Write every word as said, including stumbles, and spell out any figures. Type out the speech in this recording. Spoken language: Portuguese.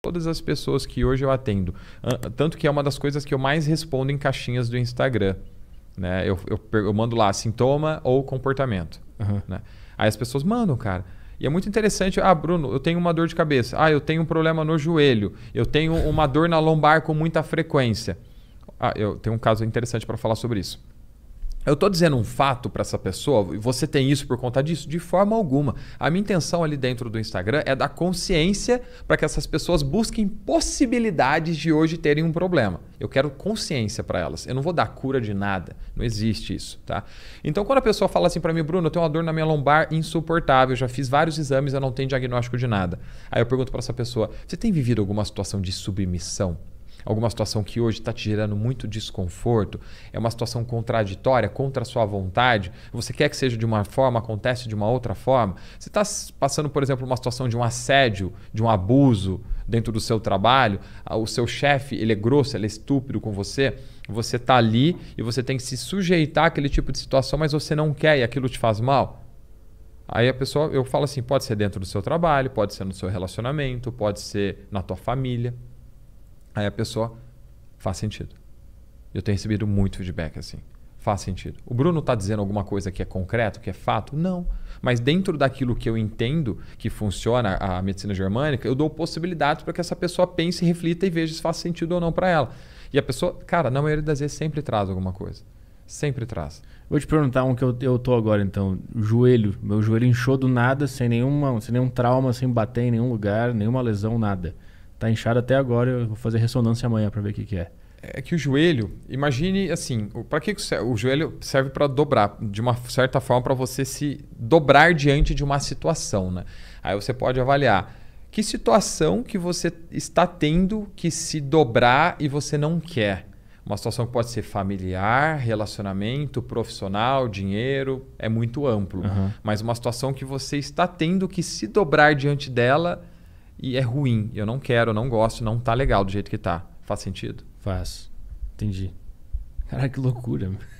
Todas as pessoas que hoje eu atendo, tanto que é uma das coisas que eu mais respondo em caixinhas do Instagram, né? Eu, eu, eu mando lá sintoma ou comportamento, uhum. né? Aí as pessoas mandam, cara. E é muito interessante. Ah, Bruno, eu tenho uma dor de cabeça. Ah, eu tenho um problema no joelho. Eu tenho uma dor na lombar com muita frequência. Ah, eu tenho um caso interessante para falar sobre isso. Eu estou dizendo um fato para essa pessoa, e você tem isso por conta disso? De forma alguma. A minha intenção ali dentro do Instagram é dar consciência para que essas pessoas busquem possibilidades de hoje terem um problema. Eu quero consciência para elas. Eu não vou dar cura de nada. Não existe isso, tá? Então, quando a pessoa fala assim para mim, Bruno, eu tenho uma dor na minha lombar insuportável, já fiz vários exames, eu não tenho diagnóstico de nada. Aí eu pergunto para essa pessoa, você tem vivido alguma situação de submissão? Alguma situação que hoje está te gerando muito desconforto, é uma situação contraditória, contra a sua vontade, você quer que seja de uma forma, acontece de uma outra forma. Você está passando, por exemplo, uma situação de um assédio, de um abuso dentro do seu trabalho, o seu chefe ele é grosso, ele é estúpido com você, você está ali e você tem que se sujeitar àquele tipo de situação, mas você não quer e aquilo te faz mal. Aí a pessoa, eu falo assim, pode ser dentro do seu trabalho, pode ser no seu relacionamento, pode ser na tua família. Aí a pessoa, faz sentido. Eu tenho recebido muito feedback assim, faz sentido. O Bruno está dizendo alguma coisa que é concreto, que é fato? Não. Mas dentro daquilo que eu entendo que funciona a medicina germânica, eu dou possibilidades para que essa pessoa pense, reflita e veja se faz sentido ou não para ela. E a pessoa, cara, na maioria das vezes sempre traz alguma coisa. Sempre traz. Vou te perguntar um que eu, eu tô agora então. Joelho. Meu joelho inchou do nada, sem, nenhuma, sem nenhum trauma, sem bater em nenhum lugar, nenhuma lesão, nada. Tá inchado até agora, eu vou fazer ressonância amanhã para ver o que, que é. É que o joelho, imagine assim, para que o joelho serve para dobrar, de uma certa forma para você se dobrar diante de uma situação, né? Aí você pode avaliar que situação que você está tendo que se dobrar e você não quer. Uma situação que pode ser familiar, relacionamento, profissional, dinheiro, é muito amplo. Uhum. Mas uma situação que você está tendo que se dobrar diante dela e é ruim, eu não quero, eu não gosto, não tá legal do jeito que tá. Faz sentido? Faz. Entendi. Caraca, que loucura, mano.